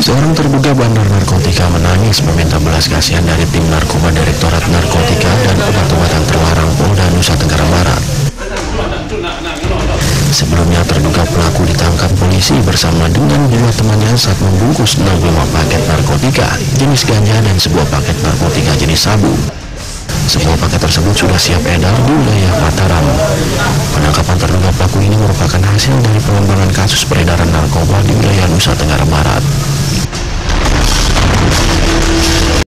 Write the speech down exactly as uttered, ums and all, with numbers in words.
Seorang terduga bandar narkotika menangis meminta belas kasihan dari tim narkoba Direktorat Narkotika dan Obat-obatan Terlarang Polda Nusa Tenggara Barat. Sebelumnya terduga pelaku ditangkap polisi bersama dengan dua temannya saat membungkus enam puluh lima paket narkotika jenis ganja dan sebuah paket narkotika jenis sabu. Semua paket tersebut sudah siap edar di wilayah Mataram. Penangkapan terduga pelaku ini merupakan hasil dari pengembangan kasus peredaran narkoba di wilayah Nusa Tenggara Barat.